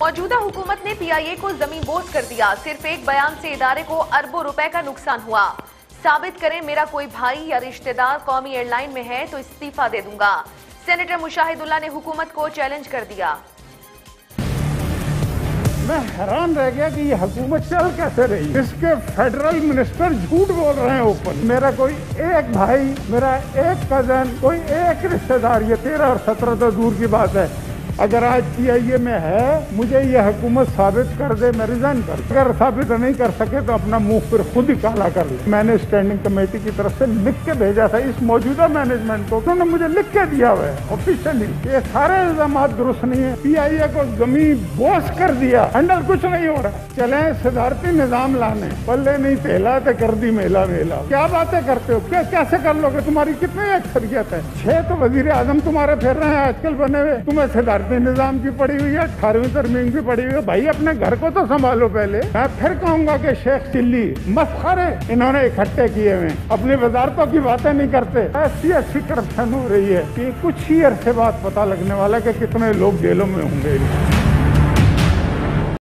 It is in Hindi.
मौजूदा हुकूमत ने पीआईए को जमींदोज कर दिया। सिर्फ एक बयान से इदारे को अरबों रुपए का नुकसान हुआ। साबित करें मेरा कोई भाई या रिश्तेदार कौमी एयरलाइन में है तो इस्तीफा दे दूंगा। सेनेटर मुशाहिदुल्ला ने हुकूमत को चैलेंज कर दिया। मैं हैरान रह गया कि ये हुकूमत चल कैसे रही। इसके फेडरल मिनिस्टर झूठ बोल रहे हैं ऊपर। मेरा कोई एक भाई, मेरा एक कजन, कोई एक रिश्तेदार, ये 13 और 17 तो दूर की बात है। अगर आज पीआईए में है, मुझे ये हुकूमत साबित कर दे, मैं रिजाइन कर दूं। अगर साबित नहीं कर सके तो अपना मुंह फिर खुद ही काला कर ले। मैंने स्टैंडिंग कमेटी की तरफ से लिख के भेजा था इस मौजूदा मैनेजमेंट को, उन्होंने मुझे लिख के दिया हुआ है ऑफिशियली। ये सारे इल्जाम दुरुस्त नहीं है। पीआईए को जमीन बोझ कर दिया, अंडर कुछ नहीं हो रहा। चले सदारती निजाम लाने, पल्ले नहीं तेला तो कर दी मेला मेला। क्या बातें करते हो, क्या कैसे कर लोगे? तुम्हारी कितनी अक्सरियत है? 6 तो वजीर आजम तुम्हारे फिर रहे हैं आजकल बने हुए। तुम्हें सदारती निजाम की पड़ी हुई है, 18वीं तरमीम की पड़ी हुई है। भाई अपने घर को तो संभालो पहले। मैं फिर कहूंगा कि शेख चिल्ली मस्खरे इन्होंने इकट्ठे किए हुए, अपनी वजारतों की बातें नहीं करते। ऐसी करप्शन हो रही है कि कुछ ही अरसे बाद पता लगने वाला है कि कितने लोग जेलों में होंगे।